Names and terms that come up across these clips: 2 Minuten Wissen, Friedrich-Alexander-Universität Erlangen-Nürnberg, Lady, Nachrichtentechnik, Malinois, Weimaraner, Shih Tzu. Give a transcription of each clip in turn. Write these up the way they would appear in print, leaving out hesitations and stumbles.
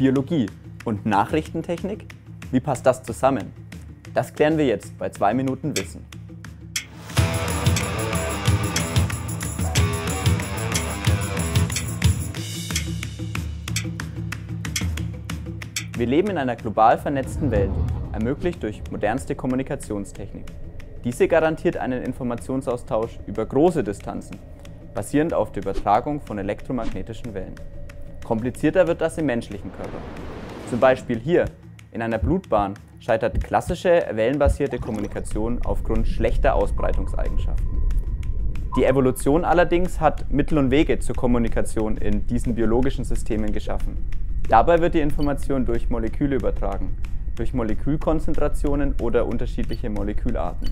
Biologie und Nachrichtentechnik? Wie passt das zusammen? Das klären wir jetzt bei 2 Minuten Wissen. Wir leben in einer global vernetzten Welt, ermöglicht durch modernste Kommunikationstechnik. Diese garantiert einen Informationsaustausch über große Distanzen, basierend auf der Übertragung von elektromagnetischen Wellen. Komplizierter wird das im menschlichen Körper. Zum Beispiel hier, in einer Blutbahn, scheitert klassische wellenbasierte Kommunikation aufgrund schlechter Ausbreitungseigenschaften. Die Evolution allerdings hat Mittel und Wege zur Kommunikation in diesen biologischen Systemen geschaffen. Dabei wird die Information durch Moleküle übertragen, durch Molekülkonzentrationen oder unterschiedliche Molekülarten.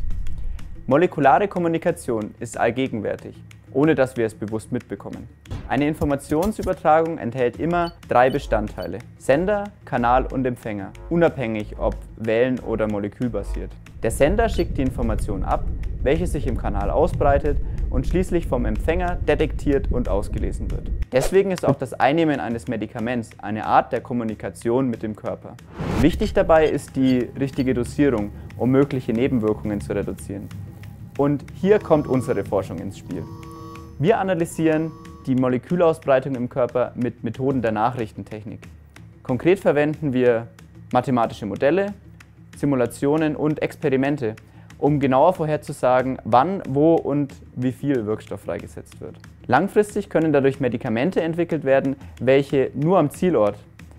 Molekulare Kommunikation ist allgegenwärtig, ohne dass wir es bewusst mitbekommen. Eine Informationsübertragung enthält immer drei Bestandteile: Sender, Kanal und Empfänger, unabhängig ob wellen- oder molekülbasiert. Der Sender schickt die Information ab, welche sich im Kanal ausbreitet und schließlich vom Empfänger detektiert und ausgelesen wird. Deswegen ist auch das Einnehmen eines Medikaments eine Art der Kommunikation mit dem Körper. Wichtig dabei ist die richtige Dosierung, um mögliche Nebenwirkungen zu reduzieren. Und hier kommt unsere Forschung ins Spiel. Wir analysieren die Molekülausbreitung im Körper mit Methoden der Nachrichtentechnik. Konkret verwenden wir mathematische Modelle, Simulationen und Experimente, um genauer vorherzusagen, wann, wo und wie viel Wirkstoff freigesetzt wird. Langfristig können dadurch Medikamente entwickelt werden, welche nur am Zielort,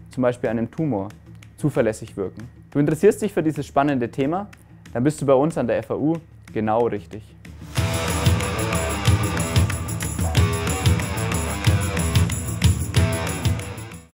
zum Beispiel einem Tumor, zuverlässig wirken. Du interessierst dich für dieses spannende Thema? Dann bist du bei uns an der FAU genau richtig.